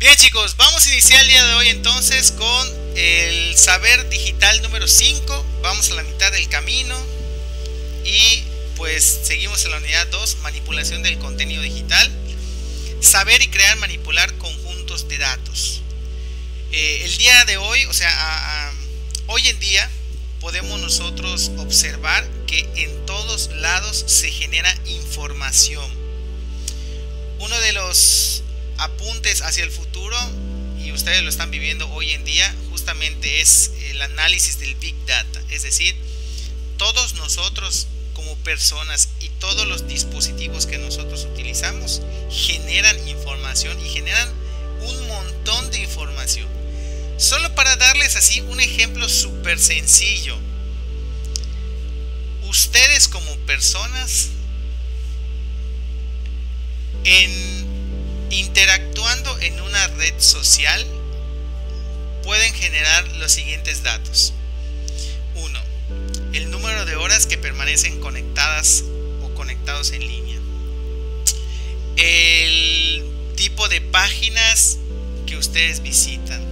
Bien chicos, vamos a iniciar el día de hoy entonces con el saber digital número 5. Vamos a la mitad del camino y pues seguimos en la unidad 2, manipulación del contenido digital. Saber y crear, manipular conjuntos de datos. El día de hoy, o sea, hoy en día podemos nosotros observar que en todos lados se genera información. Uno de los apuntes hacia el futuro, y ustedes lo están viviendo hoy en día, justamente es el análisis del Big Data. Es decir, todos nosotros como personas y todos los dispositivos que nosotros utilizamos generan información y generan un montón de información. Solo para darles así un ejemplo súper sencillo, ustedes como personas interactuando en una red social pueden generar los siguientes datos. 1. El número de horas que permanecen conectadas o conectados en línea. El tipo de páginas que ustedes visitan.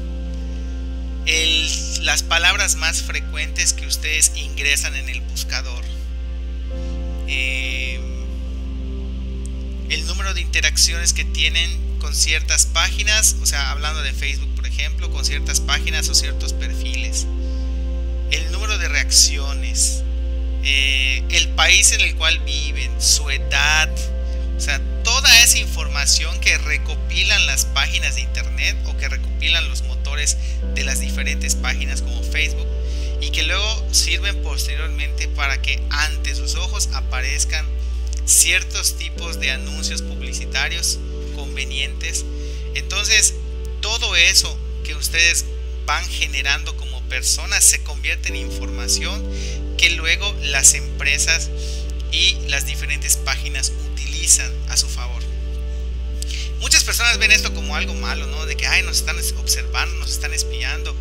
Las palabras más frecuentes que ustedes ingresan en el buscador. El número de interacciones que tienen con ciertas páginas, o sea, hablando de Facebook por ejemplo, con ciertas páginas o ciertos perfiles. El número de reacciones, el país en el cual viven, su edad, o sea, toda esa información que recopilan las páginas de internet o que recopilan los motores de las diferentes páginas como Facebook, y que luego sirven posteriormente para que ante sus ojos aparezcan ciertos tipos de anuncios publicitarios convenientes. Entonces, todo eso que ustedes van generando como personas se convierte en información que luego las empresas y las diferentes páginas utilizan a su favor. Muchas personas ven esto como algo malo, ¿no? De que ay, nos están observando, nos están espiando.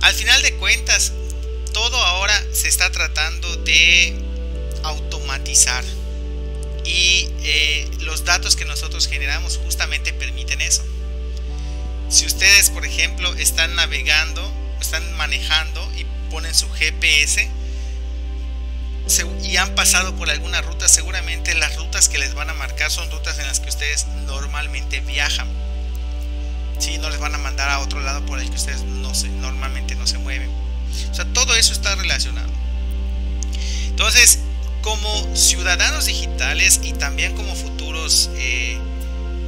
Al final de cuentas, todo ahora se está tratando de automatizar. Y los datos que nosotros generamos justamente permiten eso. Si ustedes, por ejemplo, están navegando, están manejando y ponen su GPS y han pasado por alguna ruta, seguramente las rutas que les van a marcar son rutas en las que ustedes normalmente viajan. Sí, no les van a mandar a otro lado por el que ustedes normalmente no se mueven. O sea, todo eso está relacionado. Entonces, como ciudadanos digitales y también como futuros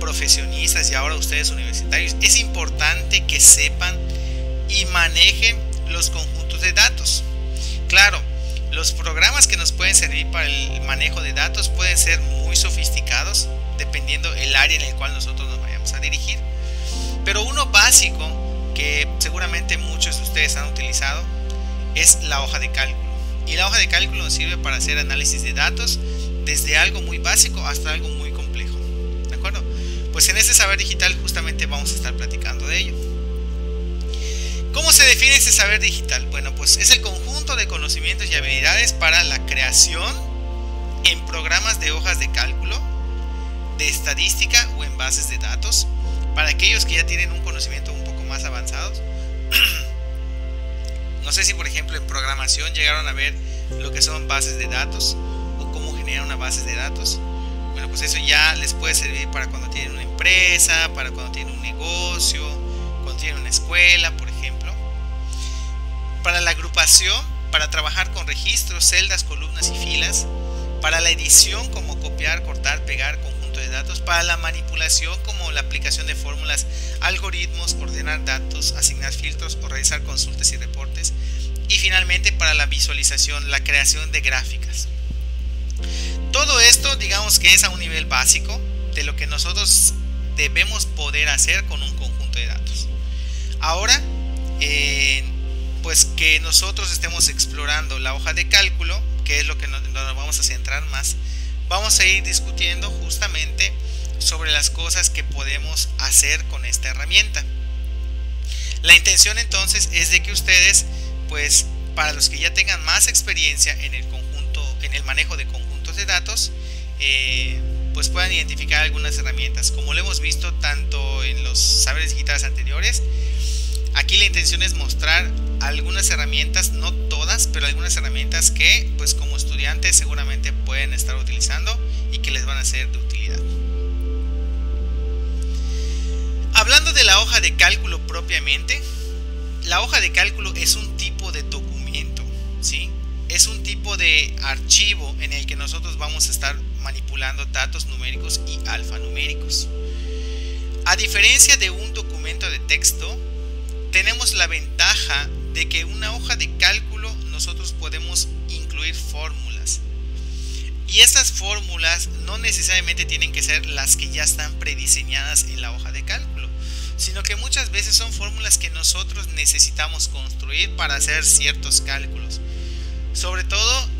profesionistas y ahora ustedes universitarios, es importante que sepan y manejen los conjuntos de datos. Claro, los programas que nos pueden servir para el manejo de datos pueden ser muy sofisticados dependiendo el área en el cual nosotros nos vayamos a dirigir, pero uno básico que seguramente muchos de ustedes han utilizado es la hoja de cálculo. Y la hoja de cálculo nos sirve para hacer análisis de datos desde algo muy básico hasta algo muy complejo, ¿de acuerdo? Pues en este saber digital justamente vamos a estar platicando de ello. ¿Cómo se define este saber digital? Bueno, pues es el conjunto de conocimientos y habilidades para la creación en programas de hojas de cálculo, de estadística o en bases de datos, para aquellos que ya tienen un conocimiento un poco más avanzado. No sé si por ejemplo en programación llegaron a ver lo que son bases de datos o cómo generar una base de datos. Bueno, pues eso ya les puede servir para cuando tienen una empresa, para cuando tienen un negocio, cuando tienen una escuela, por ejemplo. Para la agrupación, para trabajar con registros, celdas, columnas y filas. Para la edición, como copiar, cortar, pegar conjunto de datos. Para la manipulación, como la aplicación de fórmulas, algoritmos, ordenar datos, asignar filtros o realizar consultas y reportes. Y finalmente para la visualización, la creación de gráficas. Todo esto digamos que es a un nivel básico de lo que nosotros debemos poder hacer con un conjunto de datos. Ahora pues que nosotros estemos explorando la hoja de cálculo, que es lo que nos vamos a centrar más, vamos a ir discutiendo justamente sobre las cosas que podemos hacer con esta herramienta. La intención entonces es de que ustedes, pues para los que ya tengan más experiencia en el conjunto, en el manejo de conjuntos de datos, pues puedan identificar algunas herramientas, como lo hemos visto tanto en los Saberes Digitales anteriores. Aquí la intención es mostrar algunas herramientas, no todas, pero algunas herramientas que pues como estudiantes seguramente pueden estar utilizando y que les van a ser de utilidad. Hablando de la hoja de cálculo propiamente, la hoja de cálculo es un tipo de documento, ¿sí? Es un tipo de archivo en el que nosotros vamos a estar manipulando datos numéricos y alfanuméricos. A diferencia de un documento de texto, tenemos la ventaja de que una hoja de cálculo nosotros podemos incluir fórmulas. Y estas fórmulas no necesariamente tienen que ser las que ya están prediseñadas en la hoja de cálculo, sino que muchas veces son fórmulas que nosotros necesitamos construir para hacer ciertos cálculos. Sobre todo,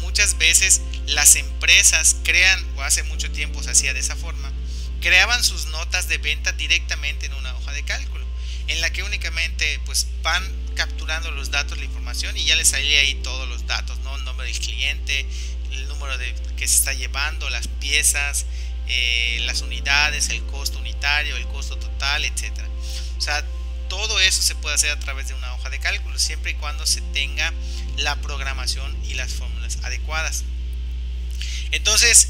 muchas veces las empresas crean, o hace mucho tiempo se hacía de esa forma, creaban sus notas de venta directamente en una hoja de cálculo, en la que únicamente pues van capturando los datos, la información, y ya les salía ahí todos los datos, ¿no? El nombre del cliente, el número que se está llevando, las piezas, las unidades, el costo unitario, el costo total, etcétera. O sea, todo eso se puede hacer a través de una hoja de cálculo, siempre y cuando se tenga la programación y las fórmulas adecuadas. Entonces,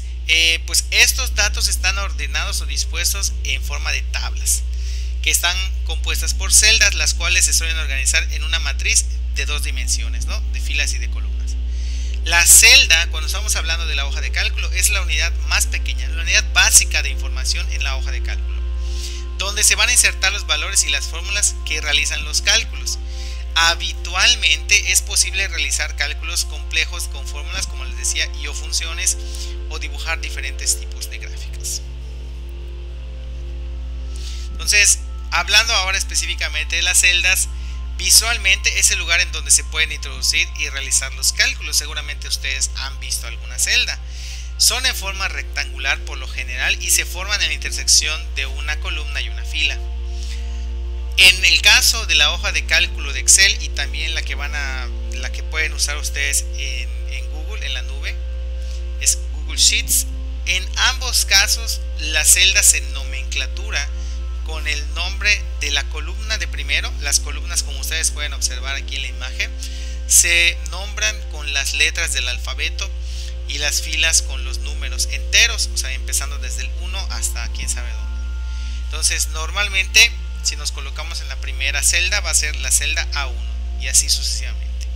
pues estos datos están ordenados o dispuestos en forma de tablas, que están compuestas por celdas, las cuales se suelen organizar en una matriz de dos dimensiones, ¿no? De filas y de columnas. La celda, cuando estamos hablando de la hoja de cálculo, es la unidad más pequeña, la unidad básica de información en la hoja de cálculo, donde se van a insertar los valores y las fórmulas que realizan los cálculos. Habitualmente es posible realizar cálculos complejos con fórmulas, como les decía, y o funciones, o dibujar diferentes tipos de gráficas. Entonces, hablando ahora específicamente de las celdas, visualmente es el lugar en donde se pueden introducir y realizar los cálculos. Seguramente ustedes han visto alguna celda. Son en forma rectangular por lo general y se forman en la intersección de una columna y una fila. En el caso de la hoja de cálculo de Excel, y también la que pueden usar ustedes en Google, en la nube, es Google Sheets. En ambos casos las celdas se nomenclatura con el nombre de la columna de primero. Las columnas, como ustedes pueden observar aquí en la imagen, se nombran con las letras del alfabeto, y las filas con los números enteros, o sea, empezando desde el 1 hasta quién sabe dónde. Entonces, normalmente, si nos colocamos en la primera celda, va a ser la celda A1, y así sucesivamente.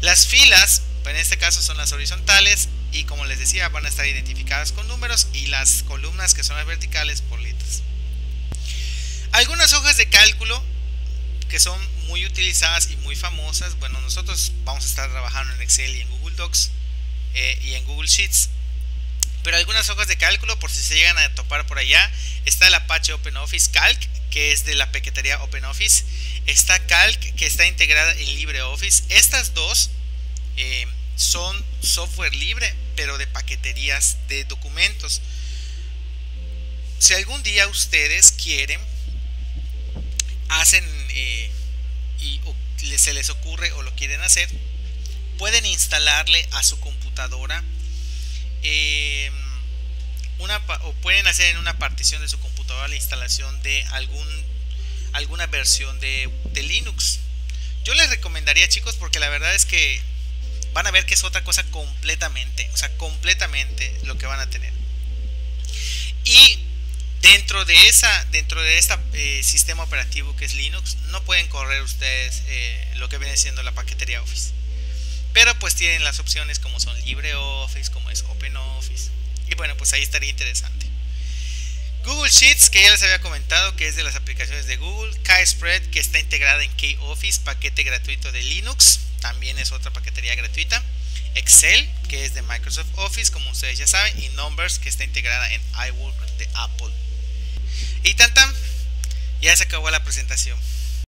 Las filas, en este caso, son las horizontales, y como les decía, van a estar identificadas con números, y las columnas, que son las verticales, por letras. Algunas hojas de cálculo que son muy utilizadas y muy famosas, bueno, nosotros vamos a estar trabajando en Excel y en Google Docs, y en Google Sheets, pero algunas hojas de cálculo, por si se llegan a topar por allá, está el Apache OpenOffice Calc, que es de la paquetería OpenOffice, está Calc, que está integrada en LibreOffice. Estas dos son software libre, pero de paqueterías de documentos. Si algún día ustedes quieren, hacen y se les ocurre o lo quieren hacer, pueden instalarle a su computadora o pueden hacer en una partición de su computadora la instalación de alguna versión de Linux. Yo les recomendaría, chicos, porque la verdad es que van a ver que es otra cosa completamente, o sea, completamente lo que van a tener. Y dentro de este sistema operativo que es Linux, no pueden correr ustedes lo que viene siendo la paquetería Office. Pero pues tienen las opciones como son LibreOffice, como es OpenOffice. Y bueno, pues ahí estaría interesante. Google Sheets, que ya les había comentado, que es de las aplicaciones de Google. Kspread, que está integrada en KOffice, paquete gratuito de Linux. También es otra paquetería gratuita. Excel, que es de Microsoft Office, como ustedes ya saben. Y Numbers, que está integrada en iWork de Apple. Y tan tan, ya se acabó la presentación.